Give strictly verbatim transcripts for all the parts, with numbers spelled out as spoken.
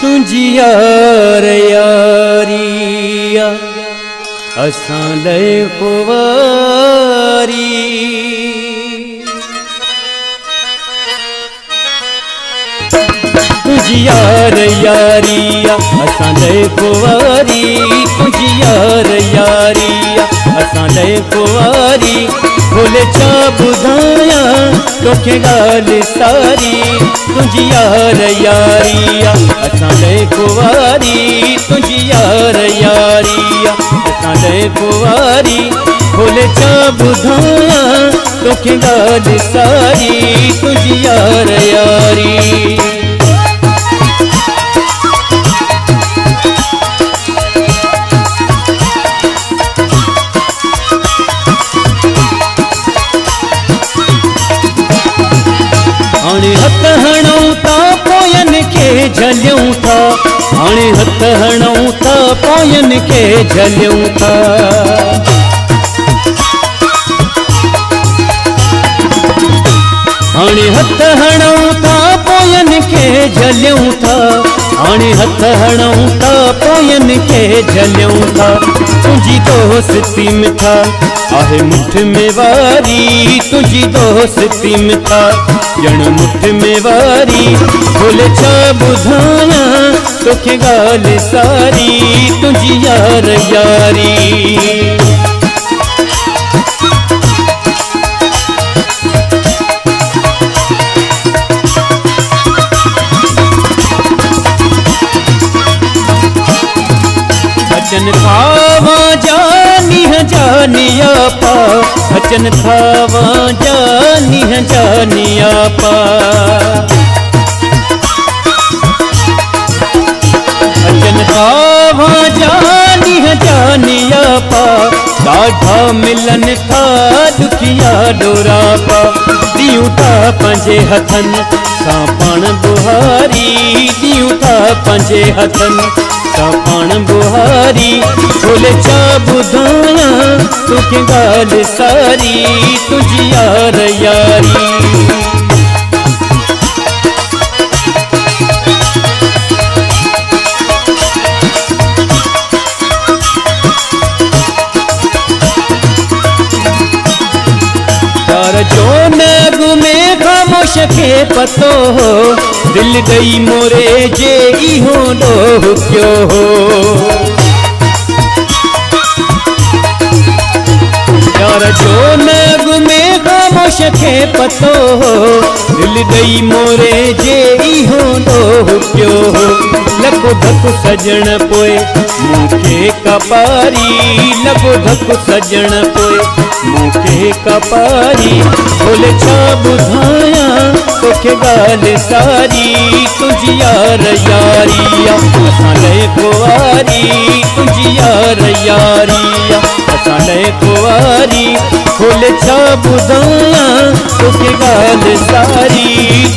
तुंहिंजी यार यारी आ असां लाइ खुवारी तुंहिंजी यार यारी आ असां लाइ खुवारी तुंहिंजी यार यारी आ असां लाइ खुवारी भोले छा बुधाया तोखे गाल सारी तुझी यार यारी आ असां लाइ खुवारी तुझी यार यारी आ असां लाइ खुवारी भोले छा बुधाया तोखे गाल सारी तुझी यार यारी हथ हणूं था पोयनि खे झलियूं था हाणे हथ हणूं था पोयनि खे झलियूं था हाणे हथ हणूं था पोयनि खे झलियूं था हाणे हथ हणूं था पोयनि खे झलियूं था तुंहिंजी दोस्ती में था आहे मुठ में वारी तुंहिंजी दोस्ती में था जण मुठ में वारी भोले छा बुधाया तोखे ॻाल्हि सारी तुंहिंजी यार यारी अचन थावा जानी जानिया पा अचन थावा जानी जानिया पा अचन थावा जानी जानिया पा ॾाढा मिलन था दुखिया डोरा पा दियूं था पंहिंजे हथनि सां पाण बुहारी दियूं था पंहिंजे हथनि पाण बुहारी भोले छा बुधाया तोखे ॻाल्हि सारी तुंहिंजी यार यारी जो न घुमे खामोश खे पतो हो दिल गई मोरे जे इहो ॾोह कयो हो यार जो न घुमे खामोश खे पतो हो दिल गई मोरे जे इहो ॾोह कयो हो लॻो धक सजण पोइ मूंखे कपारी लॻो धक सजण पोइ मुखे कपारी भोले छा बुधाया तोखे ॻाल्हि सारी तुंहिंजी यार यारी आ असां लाइ खुवारी तुंहिंजी यार यारी आ असां लाइ खुवारी भोले छा बुधाया तोखे ॻाल्हि सारी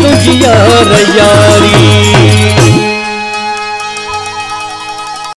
तुंहिंजी यार यारी